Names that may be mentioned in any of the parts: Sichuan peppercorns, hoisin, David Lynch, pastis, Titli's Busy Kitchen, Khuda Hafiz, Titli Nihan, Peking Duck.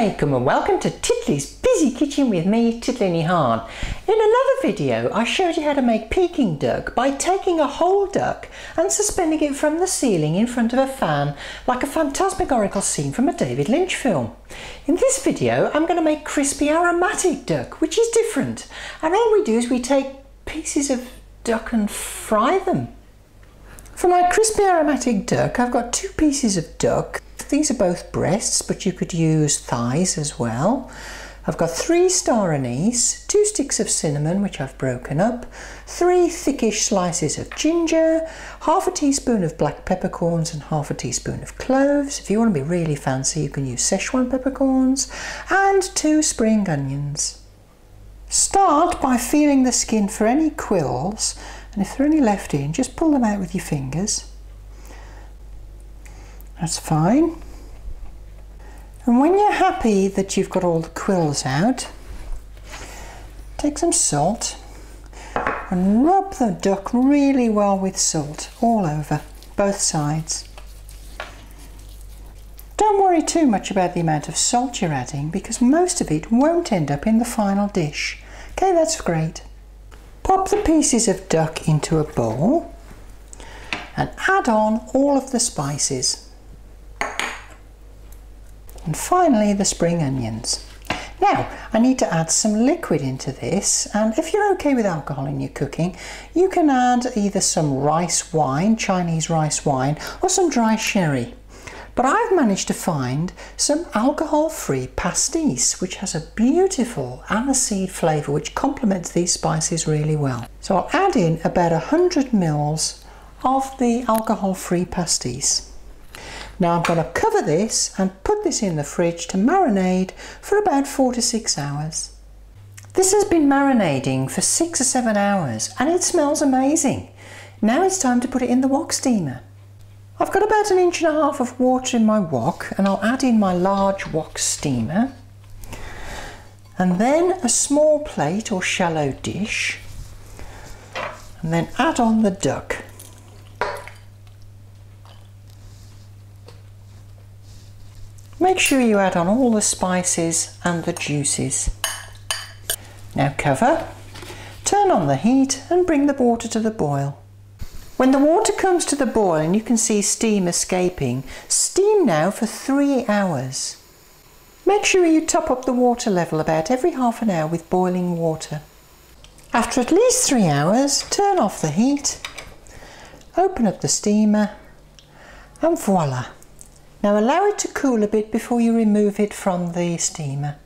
alaikum and welcome to Titli's Busy Kitchen with me, Titli Nihan. In another video I showed you how to make Peking duck by taking a whole duck and suspending it from the ceiling in front of a fan like a phantasmagorical scene from a David Lynch film. In this video I'm going to make crispy aromatic duck, which is different, and all we do is we take pieces of duck and fry them. For my crispy aromatic duck I've got two pieces of duck. These are both breasts, but you could use thighs as well. I've got 3 star anise, 2 sticks of cinnamon, which I've broken up, 3 thickish slices of ginger, half a teaspoon of black peppercorns and half a teaspoon of cloves. If you want to be really fancy, you can use Sichuan peppercorns, and 2 spring onions. Start by feeling the skin for any quills, and if there are any left in, just pull them out with your fingers. That's fine. And when you're happy that you've got all the quills out, take some salt and rub the duck really well with salt all over, both sides. Don't worry too much about the amount of salt you're adding, because most of it won't end up in the final dish. Okay, that's great. Pop the pieces of duck into a bowl and add on all of the spices. And finally the spring onions. Now I need to add some liquid into this, and if you're okay with alcohol in your cooking, you can add either some rice wine, Chinese rice wine, or some dry sherry. But I've managed to find some alcohol-free pastis, which has a beautiful aniseed flavour which complements these spices really well. So I'll add in about 100 mils of the alcohol-free pastis. Now I'm going to cover this and put this in the fridge to marinate for about 4 to 6 hours. This has been marinating for 6 or 7 hours and it smells amazing. Now it's time to put it in the wok steamer. I've got about 1.5 inches of water in my wok, and I'll add in my large wok steamer, and then a small plate or shallow dish, and then add on the duck. Make sure you add on all the spices and the juices. Now cover, turn on the heat and bring the water to the boil. When the water comes to the boil and you can see steam escaping, steam now for 3 hours. Make sure you top up the water level about every half an hour with boiling water. After at least 3 hours, turn off the heat, open up the steamer, and voila! Now allow it to cool a bit before you remove it from the steamer.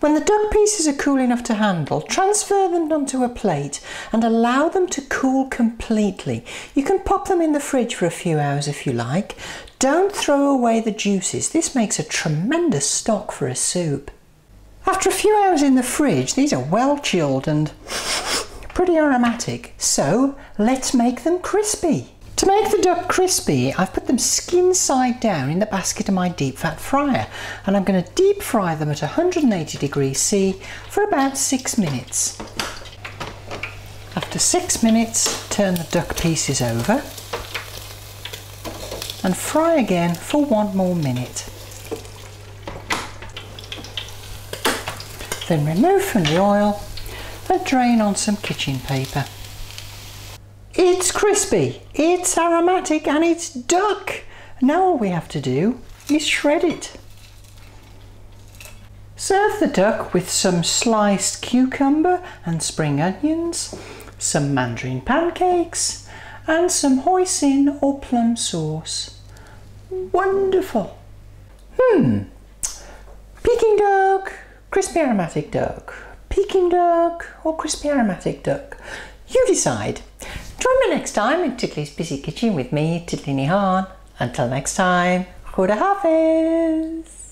When the duck pieces are cool enough to handle, transfer them onto a plate and allow them to cool completely. You can pop them in the fridge for a few hours if you like. Don't throw away the juices. This makes a tremendous stock for a soup. After a few hours in the fridge, these are well chilled and pretty aromatic. So let's make them crispy. To make the duck crispy, I've put them skin side down in the basket of my deep fat fryer, and I'm going to deep fry them at 180 degrees C for about 6 minutes. After 6 minutes, turn the duck pieces over and fry again for 1 more minute. Then remove from the oil and drain on some kitchen paper. It's crispy, it's aromatic, and it's duck. Now all we have to do is shred it. Serve the duck with some sliced cucumber and spring onions, some mandarin pancakes, and some hoisin or plum sauce. Wonderful! Peking duck, crispy aromatic duck. Peking duck or crispy aromatic duck. You decide. Join me next time in Titli's Busy Kitchen with me, Titli Nihan. Until next time, Khuda Hafiz.